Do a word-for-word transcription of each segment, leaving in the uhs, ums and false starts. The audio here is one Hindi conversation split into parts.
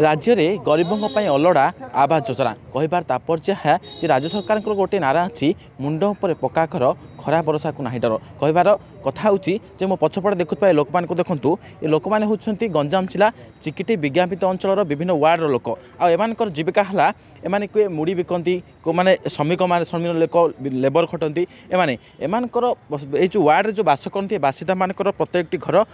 राज्य में गरीबों अलड़ा आवास योजना कहबार तात्पर्य है कि राज्य सरकार गोटे नारा अच्छी मुंड उपर पक्का घर खरा बरसा को ना डर कहबार कथा हो मो पछपटे देखुवा लोक मानू देखूँ ये लोक मैंने होती गंजाम जिला चिकिटी विज्ञापित अंचल विभिन्न वार्डर लोक आर जीविका है एम किए मुड़ी बिकती मैंने श्रमिक मान श्रमिक लोक लेबर खटती एम एम जो वार्ड जो बास करती बासिंदा मान प्रत्येक घर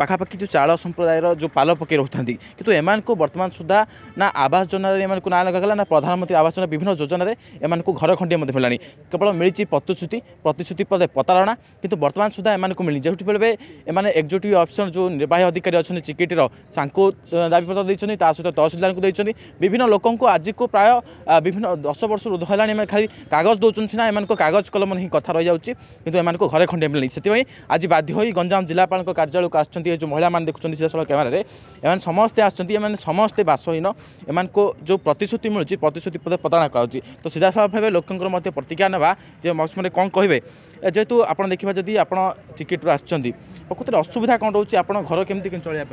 पखापाखि जो चाड़ संप्रदायर जो पाल पकई रही था कितु एमान को वर्तमान सुधा ना आवास योजना एमान को ना लगाला ना प्रधानमंत्री आवास योजना विभिन्न योजन में एमान को घर खंडे मिला केवल मिली प्रतिश्रुति प्रतिश्रुति पदे प्रतारणा कितु बर्तमान सुधा एमान को मिली जोटी बेले एम एक्जिक्यूटिव ऑफिसर जो निर्वाही अधिकारी अच्छा चिकिटीर सांको दाबीपत्र देते सहित तहसीलदार को देते विभिन्न लोक आज को प्राय विभिन्न दस वर्ष ऊर्ध है खाली कागज दौरान सीना एम कागज कलम नहीं कथ रही जाऊँगी कितु एम को घर खंडे मिलनी से आज बाध्य गंजाम जिलापाल कार्यालय को आ जो महिला मैंने देखुं सीधासल कैमेर एम समस्ते आम समस्ते बासहीन एम को जो प्रतिश्रुति मिलूँ प्रतिश्रुति पद प्रतारणा कराऊँ तो सीधासल भाव लोकों प्रतिक्रिया ना मौसम कौन कहे जेहेतु आप देखा जदि आप चिकिट्रु आकृत असुविधा कौन रोचे आप घर केमी चलने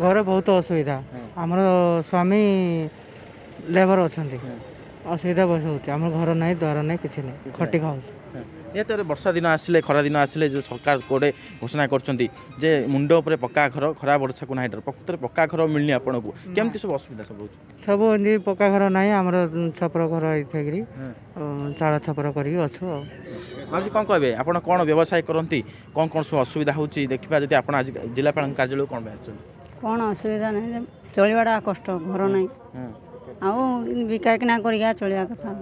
घर बहुत असुविधा आमर स्वामी लेबर अच्छा असुविधा बहुत होती आम घर ना द्वार ना कि नहीं खटी खाऊ निहतर वर्षा दिन आसिले खरा दिन आसिले जो सरकार गोटे घोषणा करछंती जे मुंड ऊपर पक्का घर खरा वर्षा को ना डर प्रकृत पक्का घर मिलनी आपन को केमती सब असुविधा सब सब पक्का घर ना आमर छपर घर इथेगिरी चाड़ा छपर करी अछु आज कौन कहे आप कौन व्यवसाय करती कौन कौन सब असुविधा हो देखा जब आप आज जिलापाल कार्यालय कौन कौन असुविधा ना चलवाटा कष्ट घर ना आकाकिना करा चलिया कथा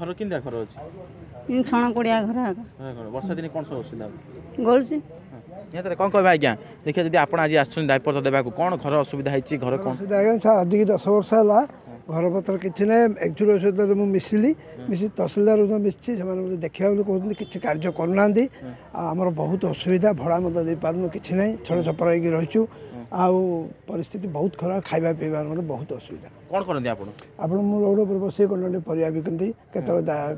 घर कि घर अच्छे इन छण कोड़िया घर आगा वर्षा दिन कौन सब असुविधा गलुची निहतर कौन कह आज्ञा देखिए जब आप आज आईपत्र देवा कौन घर असुविधा है घर कौन सार आज की दस वर्ष है घर पत्र किसी ना एक्चुअली सहित मुझे मिसिली मिसी तहसीलदार जो मिसी से देखा कहते किसी कार्य करना आमर बहुत असुविधा भड़ा मत दे पार्न कि छड़ छपर हो रही आउ परिस्थिति बहुत खराब खावा पीवा बहुत असुविधा कौन करते आप रोड पर बस कौन पर बिकती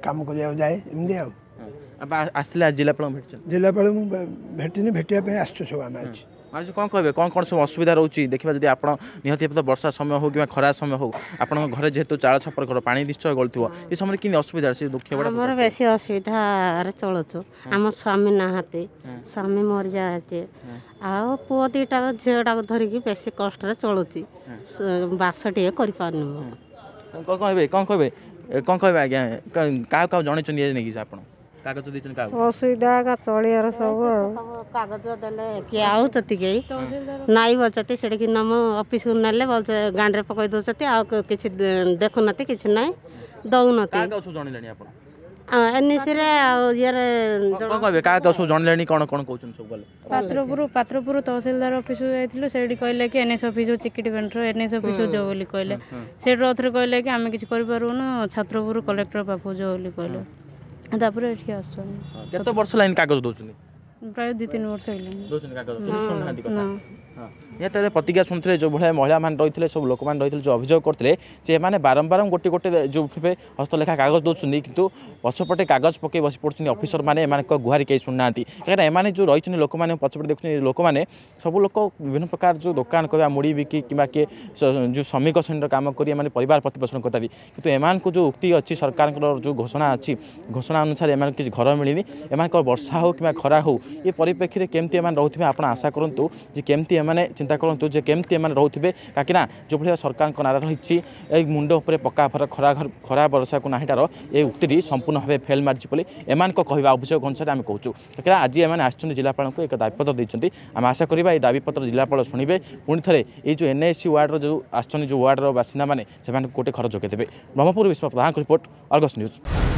कम कर जाए एमती आसिले जिलापाल भेट जिलापाल भेटनी भेटापी आसो सब आम आज आज कौन कहे कौन कौन सब असुविधा रोचे देखा जब आप निहती तो वर्षा समय हो कि खरा समय हो आप घर जेहेतु चाड़ छपर घर पानी निश्चय गलु ये समय कि असुविधा से दुख बड़ा बेस असुविधार चलु आम स्वामी नहाते स्वामी मरी जाते आउ पु दीटा झीटा को धरिकी बेस कष्ट चलुची बास टे कर कहे कौन कहे कौन कहे आज्ञा क्या क्या जनई आप असुविधा का चलियार सब कागज दे किए आती नाई बोलते से नम अफिस् ना गांड पक दौरान आ कि देखुना कि ना दौन पात्रपुर पात्रपुर तहसीलदार अफिस् जाइए कहले कि एनएस अफिस् चिकिटी पेंटर एनएस अफिस् जो कहले से कहले कि आम किसी करूँ छात्रपुर कलेक्टर पाखु जो कहले केतो वर्ष लाइन कागज दौरान प्राय दु तीन वर्ष निहतर प्रतिक्रिया शुणुते जो भाई महिला मैंने रही सब लोक मैंने रही जो अभियोग करते बारंबार गोटे गोटे जो भाई हस्तलेखा कागज दौरान कितु पछपटे कागज पकई बस पड़ते अफिसर मैंने गुहारी कहीं शुणुना कहीं एम जो रही लोक मैंने पछपटे देखते लोक मैंने सब लोक विभिन्न प्रकार जो दुकान कह मुड़ी बिकी कि जो श्रमिक श्रेणी काम कर परिवार प्रतिपोषण करता कितु एम को जो उक्ति अच्छी सरकार जो घोषणा अच्छी घोषणा अनुसार एम किसी घर मिलनी एम वर्षा हो कि खरा हो ये परिप्रेक्षी केमती रोथे आप आशा करूँ केमती मैंने चिंता करूँ जो केमती एम रोथे कहीं जो भाई सरकार को नारा रही मुंड उपर पक्का घर खरा घर खरा बरसा को ना डर ये उक्ति संपूर्ण भाव फेल मार्ची बोली एम कहवा अभियोग अनुसार आम कहूँ कहीं आज एम आसछन जिलापाल को एक दाबीपत्र देते आम आशा करवा ये दाबीपत्र जिलापाल शुणे पुणी थे ये जो एनएससी वार्डर जो आसछन जो वार्डर बासिंदा मैंने गोटे घर जोगेदेवे ब्रह्मपुर विश्व प्रधान रिपोर्ट अर्गस न्यूज।